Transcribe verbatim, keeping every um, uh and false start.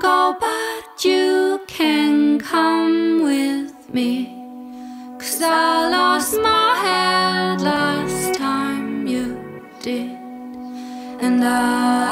go, but you can come with me, 'cause I lost my head last time you did, and I